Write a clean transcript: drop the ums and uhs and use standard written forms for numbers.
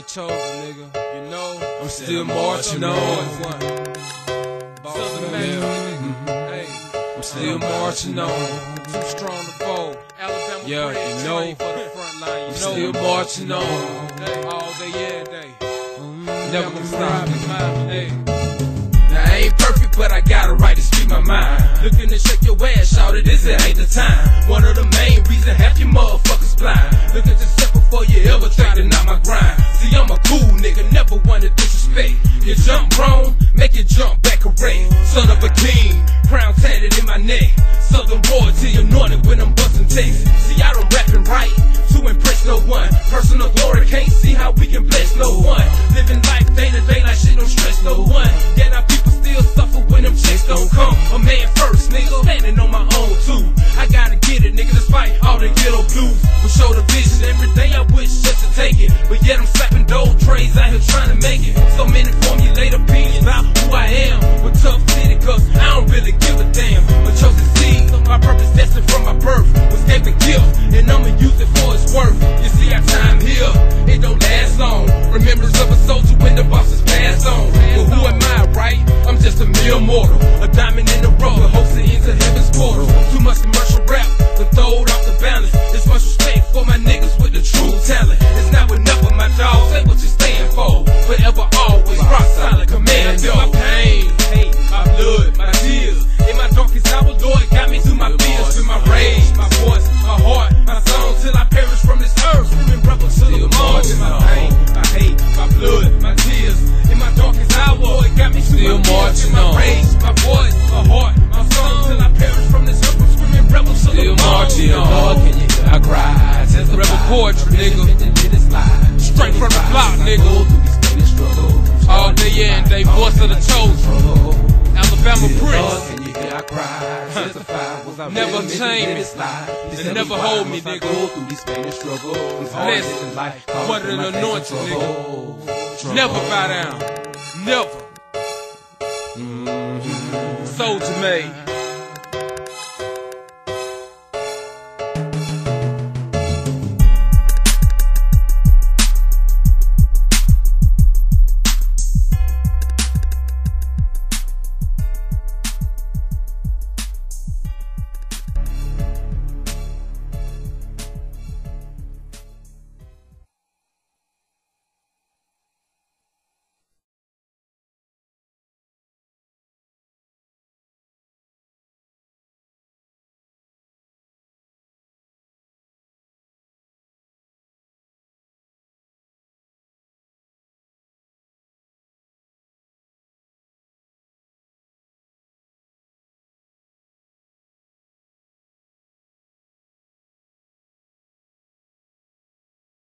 the chosen, nigga. You know, I'm still marching on. Southern Maryland, hey, I'm still marching on. Too strong to fold. Alabama, yeah, you know, I'm still marching on. All day, yeah, day. Never gonna stop. I ain't perfect, but I got a right to speak my mind. Looking to shake your ass, shout it, this it ain't the time. One of the main reasons half your motherfuckers blind. Look at yourself before you ever try to knock my grind. See, I'm a cool nigga, never one to disrespect. You jump wrong, make it jump back correct. Son of a king, crown tatted in my neck. Southern royalty anointed when I'm busting texts. See, I don't rapping right to impress no one. Personal glory, can't see how we can bless no one. Living life day to day like shit don't stress no one. Yet our people still suffer when them checks don't come. A man first, nigga, standing on my own too. I gotta get it, nigga, despite all the ghetto blues. We show the vision every day, I wish just to take it. But yet I'm slapping dough trays out here trying to make it. So many formulate opinions about who I am. With tough city cuffs, I don't really give a damn. But chosen seeds, my purpose destined from my birth. Was gave a gift, and I'ma use it for its worth. You see our time here, it don't last long. Remembrance of a soldier when the boss is passed on. But who am I, right? I'm just a mere mortal. A diamond in the rough, with hopes it ends in heaven's portal. Too much commercial rap, then throwed off the balance. It's much respect for my niggas with the true talent. It's not enough of my dogs, say what you stand for. Forever, always, rock solid, command, yo. My pain, my blood, my tears. In my darkest hour, Lord, got me through my fears. Through my rage, my voice, my heart, my song, till I perish from this earth. Screaming rebel to the margin. My pain, my hate, my blood, my tears. In my darkest hour, Lord, got me through my fears. Through my rage, my voice, my heart, my song, till I perish from this earth. Screaming rebel to the margin. I cry, says the rebel poetry, nigga. Straight from the block, nigga. All day, yeah, and day, voice of the chosen. Alabama Prince. Never tame me, and never hold me, nigga. Blessed, what an anointing, nigga. Never bow down, never. Soldier made.